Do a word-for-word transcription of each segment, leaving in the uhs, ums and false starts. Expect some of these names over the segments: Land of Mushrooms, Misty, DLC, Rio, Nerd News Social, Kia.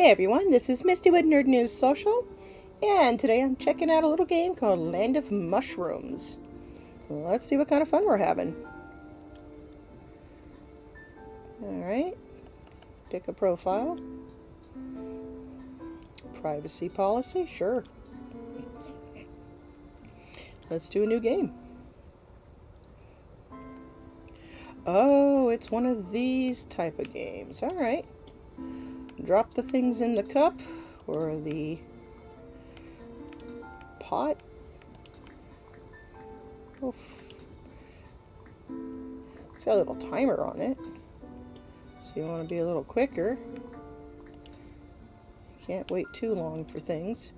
Hey everyone, this is Misty with Nerd News Social, and today I'm checking out a little game called Land of Mushrooms. Let's see what kind of fun we're having. Alright, pick a profile. Privacy policy, sure. Let's do a new game. Oh, it's one of these type of games. Alright. Drop the things in the cup or the pot. Oof. It's got a little timer on it, so you want to be a little quicker. You can't wait too long for things.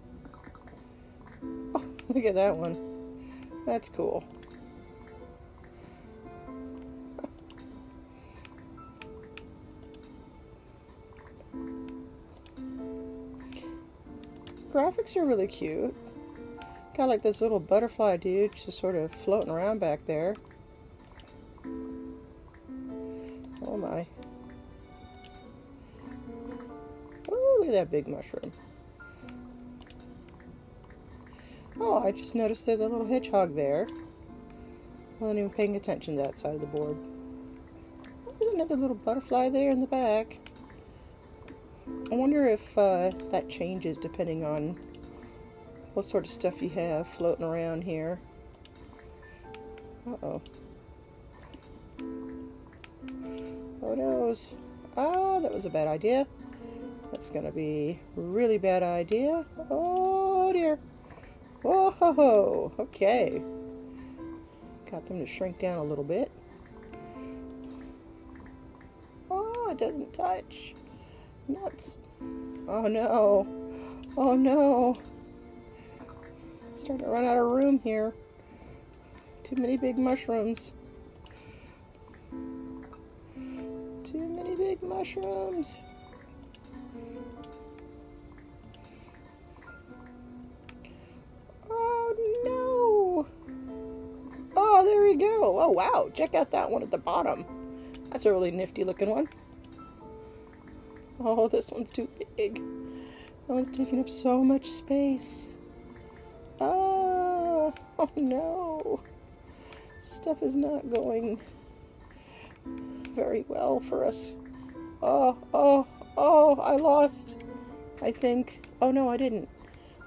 Oh, look at that one. That's cool. Graphics are really cute. Got like this little butterfly dude just sort of floating around back there. Oh my. Oh, look at that big mushroom. Oh, I just noticed there's a little hedgehog there. Wasn't even paying attention to that side of the board. There's another little butterfly there in the back. I wonder if uh, that changes depending on what sort of stuff you have floating around here. Uh-oh. Photos. Ah, that was a bad idea. That's going to be a really bad idea. Oh, dear. Whoa-ho-ho. Okay. Got them to shrink down a little bit. Oh, it doesn't touch. Nuts. Oh no. Oh no. Starting to run out of room here. Too many big mushrooms. Too many big mushrooms. Oh no. Oh, there we go. Oh wow. Check out that one at the bottom. That's a really nifty looking one. Oh, this one's too big. That one's taking up so much space. Ah, oh no. Stuff is not going very well for us. Oh, oh, oh, I lost. I think. Oh no, I didn't.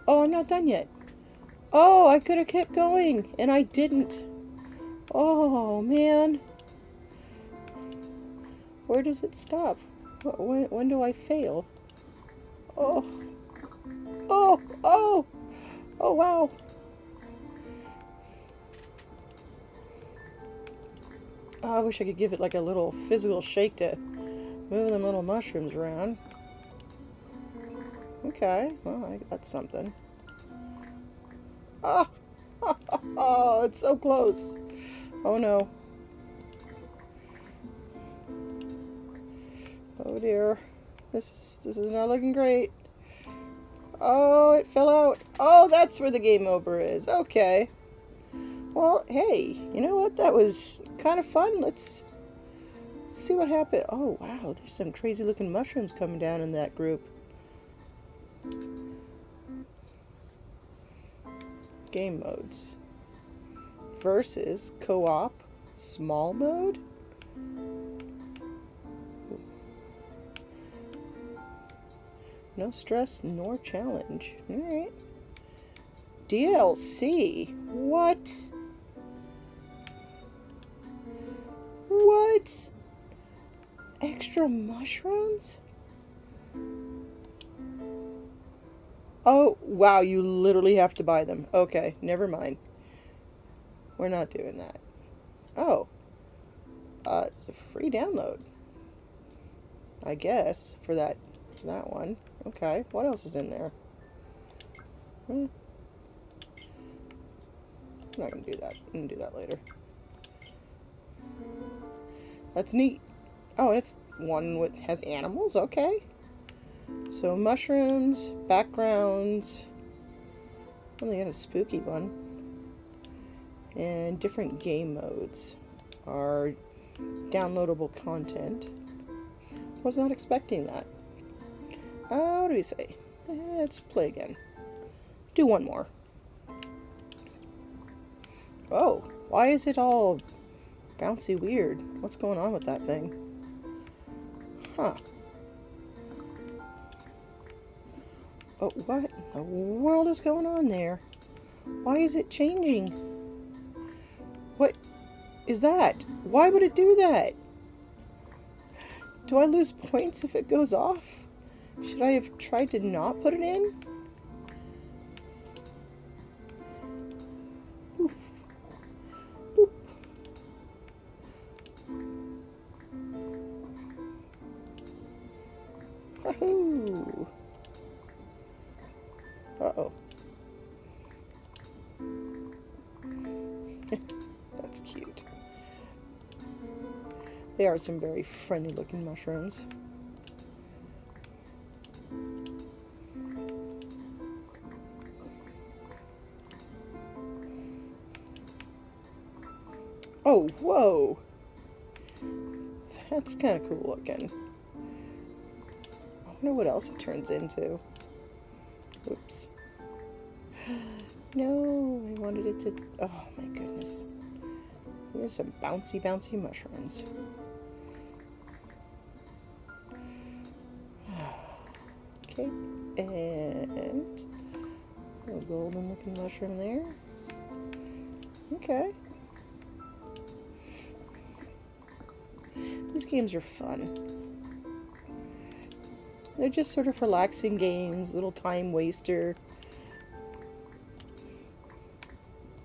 Oh, I'm not done yet. Oh, I could have kept going, and I didn't. Oh, man. Where does it stop? When, when do I fail? Oh, oh, oh, oh, wow. Oh, I wish I could give it like a little physical shake to move them little mushrooms around. Okay, well, I got something. Oh, oh, it's so close. Oh, no. Oh dear, this is, this is not looking great. Oh, it fell out. Oh, that's where the game over is. Okay. Well, hey, you know what? That was kind of fun. Let's see what happened. Oh, wow, there's some crazy looking mushrooms coming down in that group. Game modes. Versus, co-op, small mode? No stress nor challenge. Alright. D L C? What? What? Extra mushrooms? Oh, wow, you literally have to buy them. Okay, never mind. We're not doing that. Oh. Uh, it's a free download. I guess, for that, for that one. Okay, what else is in there? Hmm. I'm not gonna do that. I'm gonna do that later. That's neat. Oh, and it's one with has animals. Okay. So mushrooms, backgrounds. Only got a spooky one. And different game modes are downloadable content. Was not expecting that. Uh, what do we say? Let's play again. Do one more. Oh, why is it all bouncy weird? What's going on with that thing? Huh. Oh, what in the world is going on there? Why is it changing? What is that? Why would it do that? Do I lose points if it goes off? Should I have tried to not put it in? Oof. Boop. Wahoo! Uh-oh. That's cute. They are some very friendly looking mushrooms. Oh, whoa! That's kind of cool looking. I wonder what else it turns into. Oops. No, I wanted it to... Oh my goodness. There's some bouncy, bouncy mushrooms. Okay, and... a little golden looking mushroom there. Okay. These games are fun. They're just sort of relaxing games, little time waster.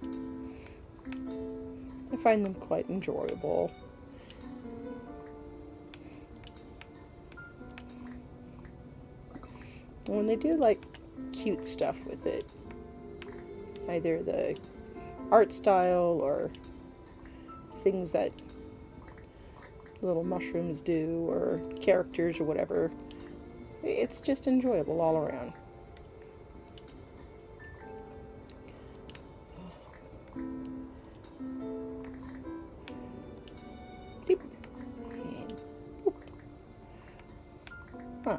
I find them quite enjoyable. And they do like cute stuff with it. Either the art style or things that little mushrooms do, or characters or whatever. It's just enjoyable all around. Deep. And boop. Huh.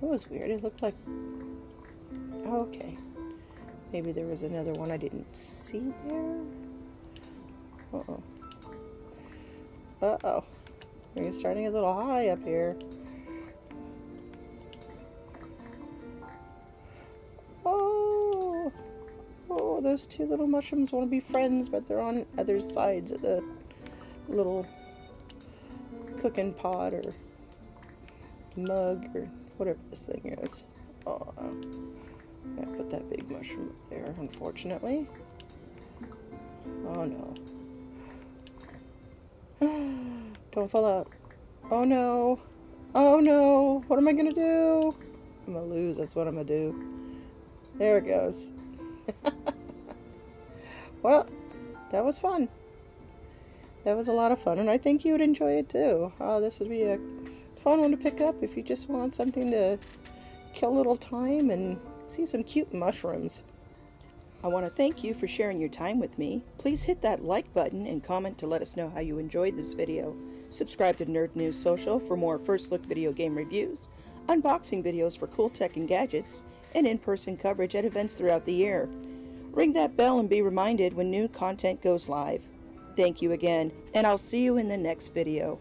That was weird. It looked like... Oh, okay. Maybe there was another one I didn't see there? Uh-oh. Uh-oh. We're starting a little high up here. Oh! Oh, those two little mushrooms want to be friends, but they're on other sides of the little cooking pot or mug or whatever this thing is. Oh, I put that big mushroom up there, unfortunately. Oh, no. Don't fall out. Oh no. Oh no. What am I gonna do? I'm gonna lose. That's what I'm gonna do. There it goes. Well, that was fun. That was a lot of fun, and I think you would enjoy it too. Uh, this would be a fun one to pick up if you just want something to kill a little time and see some cute mushrooms. I want to thank you for sharing your time with me. Please hit that like button and comment to let us know how you enjoyed this video. Subscribe to Nerd News Social for more First Look video game reviews, unboxing videos for cool tech and gadgets, and in-person coverage at events throughout the year. Ring that bell and be reminded when new content goes live. Thank you again, and I'll see you in the next video.